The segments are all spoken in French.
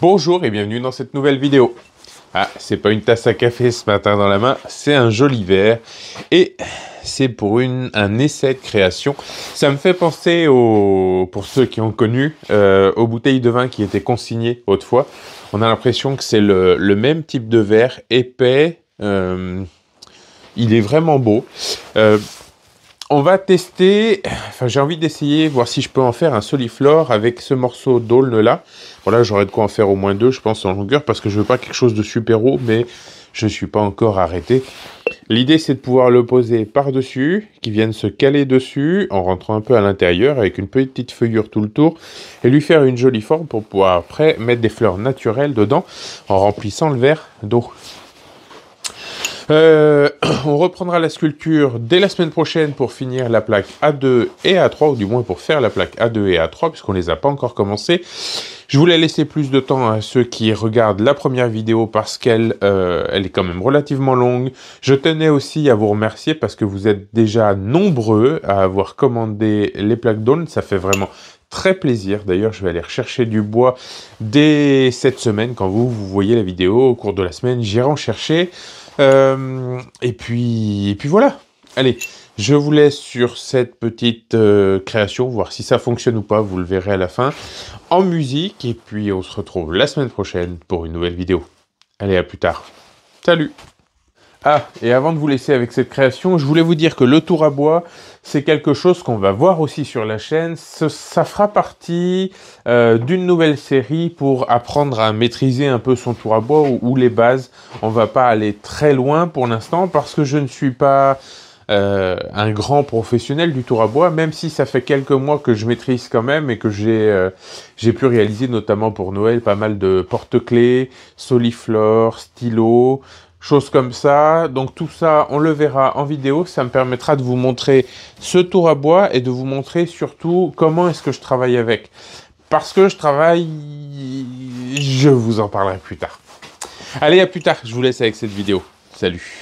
Bonjour et bienvenue dans cette nouvelle vidéo. Ah, c'est pas une tasse à café ce matin dans la main, c'est un joli verre et c'est pour un essai de création. Ça me fait penser, pour ceux qui ont connu, aux bouteilles de vin qui étaient consignées autrefois. On a l'impression que c'est le même type de verre, épais, il est vraiment beau. On va tester, enfin j'ai envie d'essayer, voir si je peux en faire un soliflore avec ce morceau d'aulne là. Bon là j'aurais de quoi en faire au moins deux je pense en longueur parce que je veux pas quelque chose de super haut mais je ne suis pas encore arrêté. L'idée c'est de pouvoir le poser par-dessus, qu'il vienne se caler dessus en rentrant un peu à l'intérieur avec une petite feuillure tout le tour et lui faire une jolie forme pour pouvoir après mettre des fleurs naturelles dedans en remplissant le verre d'eau. On reprendra la sculpture dès la semaine prochaine pour finir la plaque A2 et A3, ou du moins pour faire la plaque A2 et A3, puisqu'on ne les a pas encore commencé. Je voulais laisser plus de temps à ceux qui regardent la première vidéo parce qu'elle elle est quand même relativement longue. Je tenais aussi à vous remercier parce que vous êtes déjà nombreux à avoir commandé les plaques d'aulne. Ça fait vraiment très plaisir. D'ailleurs, je vais aller rechercher du bois dès cette semaine. Quand vous voyez la vidéo, au cours de la semaine, j'irai en chercher. Et puis voilà. Allez, je vous laisse sur cette petite création, voir si ça fonctionne ou pas, vous le verrez à la fin, en musique, et puis on se retrouve la semaine prochaine pour une nouvelle vidéo. Allez, à plus tard. Salut! Ah, et avant de vous laisser avec cette création, je voulais vous dire que le tour à bois, c'est quelque chose qu'on va voir aussi sur la chaîne. Ça fera partie d'une nouvelle série pour apprendre à maîtriser un peu son tour à bois ou les bases. On va pas aller très loin pour l'instant parce que je ne suis pas un grand professionnel du tour à bois, même si ça fait quelques mois que je maîtrise quand même et que j'ai pu réaliser notamment pour Noël pas mal de porte-clés, soliflores, stylos, choses comme ça. Donc tout ça, on le verra en vidéo. Ça me permettra de vous montrer ce tour à bois et de vous montrer surtout comment est-ce que je travaille avec. Parce que je travaille... Je vous en parlerai plus tard. Allez, à plus tard. Je vous laisse avec cette vidéo. Salut.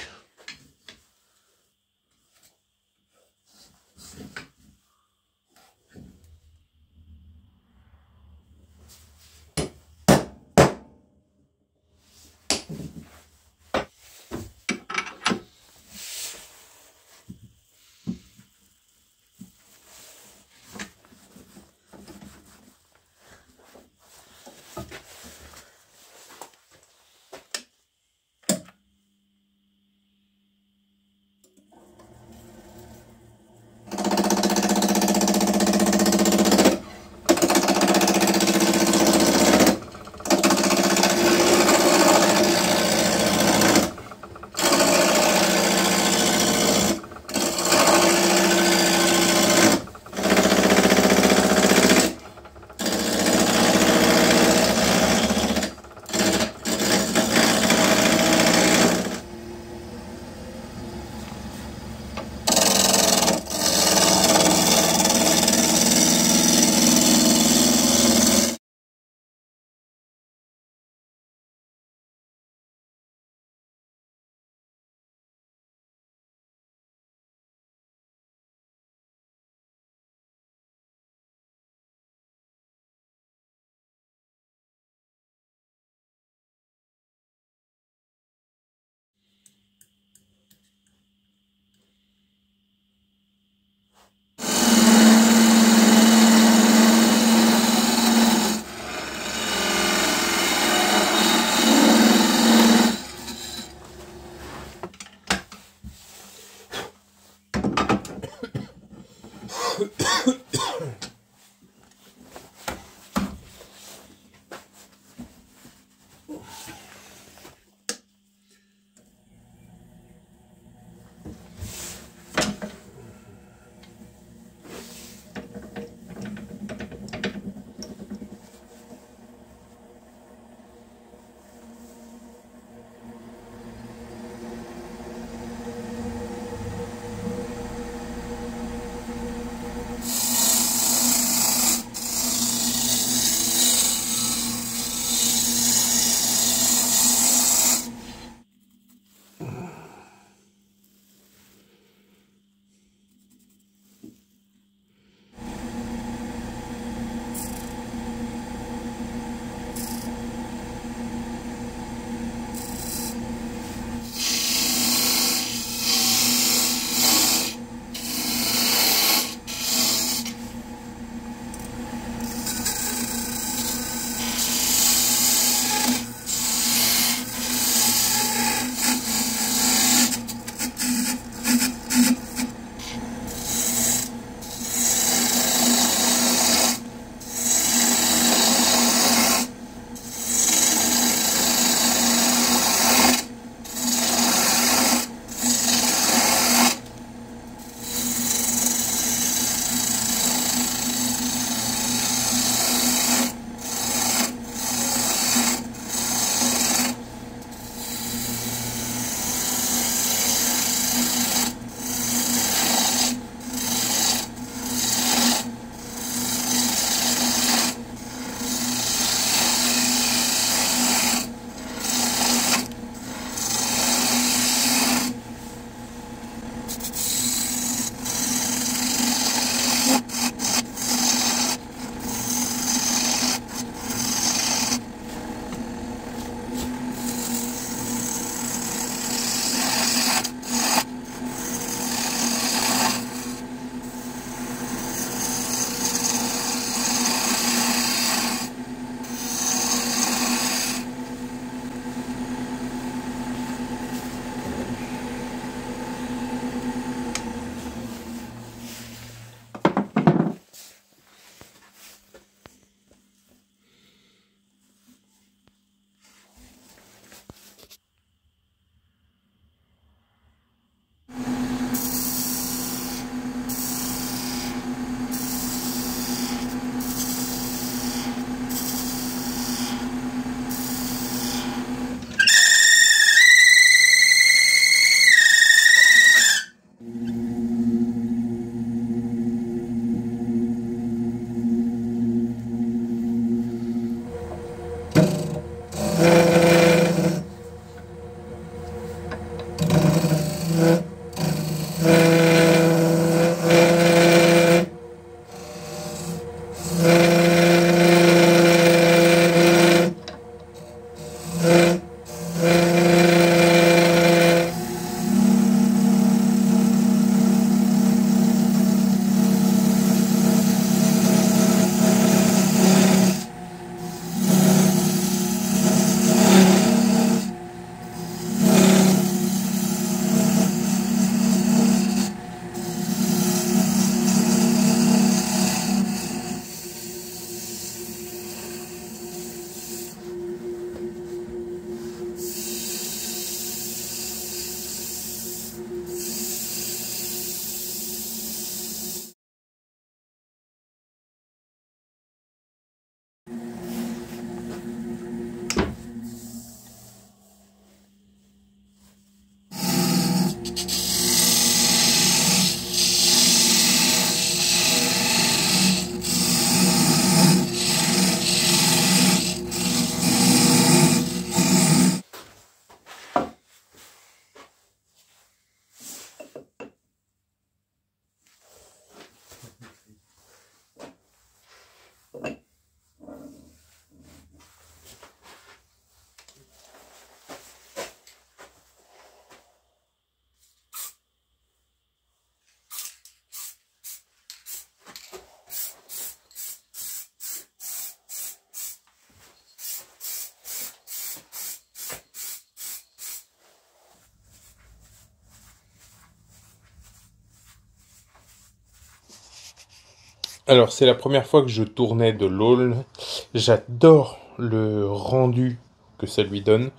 Alors, c'est la première fois que je tournais de l'Aulne. J'adore le rendu que ça lui donne.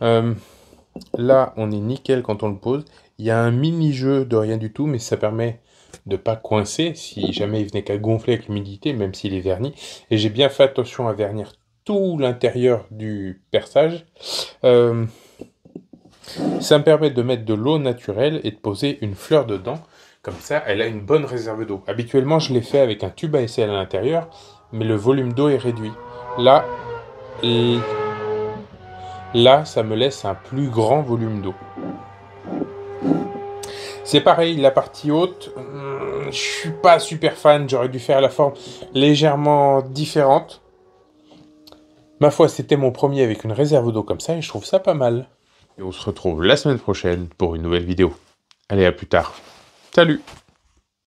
Là, on est nickel quand on le pose. Il y a un mini-jeu de rien du tout, mais ça permet de pas coincer si jamais il venait qu'à gonfler avec l'humidité, même s'il est verni. Et j'ai bien fait attention à vernir tout l'intérieur du perçage. Ça me permet de mettre de l'eau naturelle et de poser une fleur dedans. Comme ça, elle a une bonne réserve d'eau. Habituellement, je l'ai fait avec un tube à aisselle à l'intérieur, mais le volume d'eau est réduit. Là, ça me laisse un plus grand volume d'eau. C'est pareil, la partie haute, je suis pas super fan. J'aurais dû faire la forme légèrement différente. Ma foi, c'était mon premier avec une réserve d'eau comme ça et je trouve ça pas mal. Et on se retrouve la semaine prochaine pour une nouvelle vidéo. Allez, à plus tard. Salut!